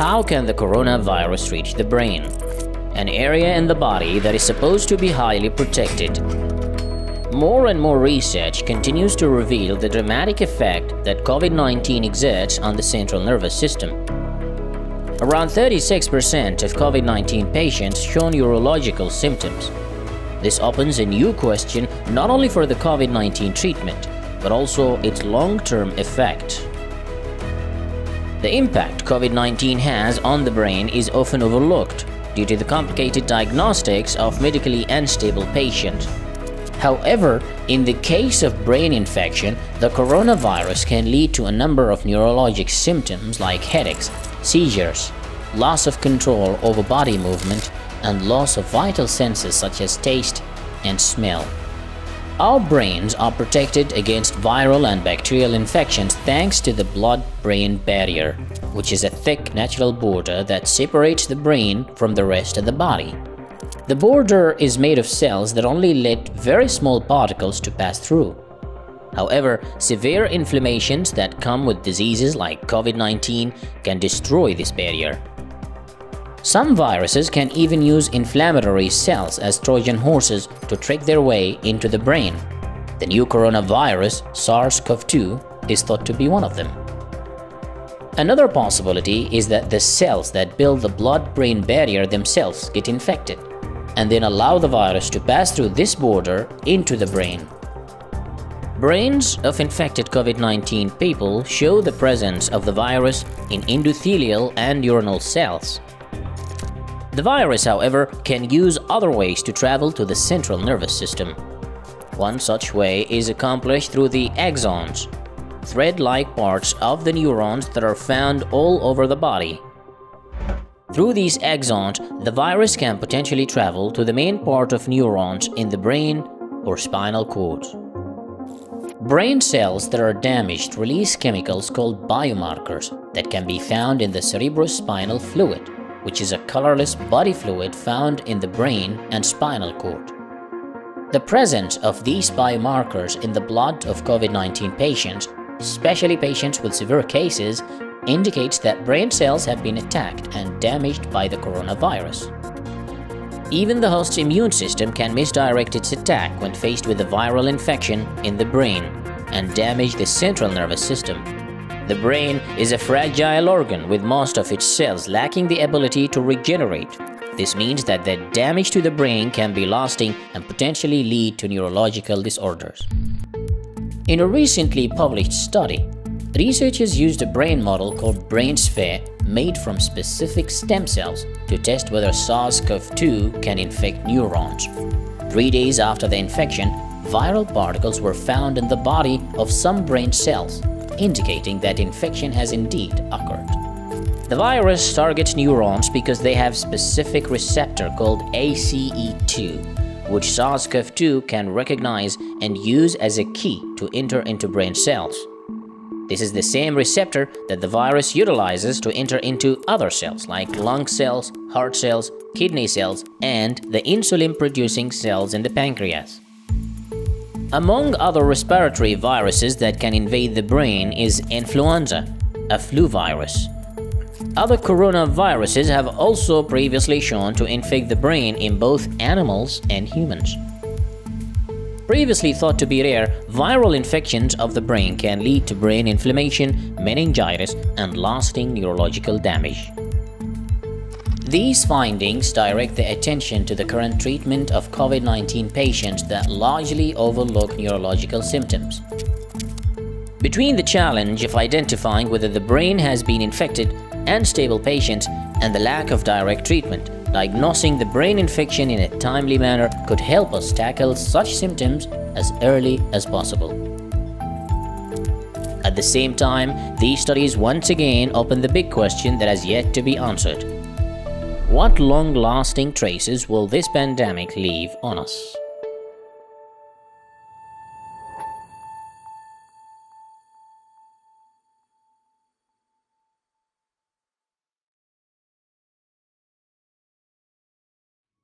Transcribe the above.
How can the coronavirus reach the brain, an area in the body that is supposed to be highly protected? More and more research continues to reveal the dramatic effect that COVID-19 exerts on the central nervous system. Around 36% of COVID-19 patients show neurological symptoms. This opens a new question not only for the COVID-19 treatment, but also its long-term effect. The impact COVID-19 has on the brain is often overlooked due to the complicated diagnostics of medically unstable patients. However, in the case of brain infection, the coronavirus can lead to a number of neurologic symptoms like headaches, seizures, loss of control over body movement, and loss of vital senses such as taste and smell. Our brains are protected against viral and bacterial infections thanks to the blood-brain barrier, which is a thick natural border that separates the brain from the rest of the body. The border is made of cells that only let very small particles to pass through. However, severe inflammations that come with diseases like COVID-19 can destroy this barrier. Some viruses can even use inflammatory cells as Trojan horses to trick their way into the brain. The new coronavirus, SARS-CoV-2, is thought to be one of them. Another possibility is that the cells that build the blood-brain barrier themselves get infected and then allow the virus to pass through this border into the brain. Brains of infected COVID-19 people show the presence of the virus in endothelial and neuronal cells. The virus, however, can use other ways to travel to the central nervous system. One such way is accomplished through the axons, thread-like parts of the neurons that are found all over the body. Through these axons, the virus can potentially travel to the main part of neurons in the brain or spinal cord. Brain cells that are damaged release chemicals called biomarkers that can be found in the cerebrospinal fluid, which is a colorless body fluid found in the brain and spinal cord. The presence of these biomarkers in the blood of COVID-19 patients, especially patients with severe cases, indicates that brain cells have been attacked and damaged by the coronavirus. Even the host's immune system can misdirect its attack when faced with a viral infection in the brain and damage the central nervous system. The brain is a fragile organ with most of its cells lacking the ability to regenerate. This means that the damage to the brain can be lasting and potentially lead to neurological disorders. In a recently published study, researchers used a brain model called BrainSphere made from specific stem cells to test whether SARS-CoV-2 can infect neurons. 3 days after the infection, viral particles were found in the body of some brain cells, indicating that infection has indeed occurred. The virus targets neurons because they have a specific receptor called ACE2, which SARS-CoV-2 can recognize and use as a key to enter into brain cells. This is the same receptor that the virus utilizes to enter into other cells like lung cells, heart cells, kidney cells, and the insulin-producing cells in the pancreas. Among other respiratory viruses that can invade the brain is influenza, a flu virus. Other coronaviruses have also previously shown to infect the brain in both animals and humans. Previously thought to be rare, viral infections of the brain can lead to brain inflammation, meningitis, and lasting neurological damage. These findings direct the attention to the current treatment of COVID-19 patients that largely overlook neurological symptoms. Between the challenge of identifying whether the brain has been infected, unstable patients, and the lack of direct treatment, diagnosing the brain infection in a timely manner could help us tackle such symptoms as early as possible. At the same time, these studies once again open the big question that has yet to be answered. What long-lasting traces will this pandemic leave on us?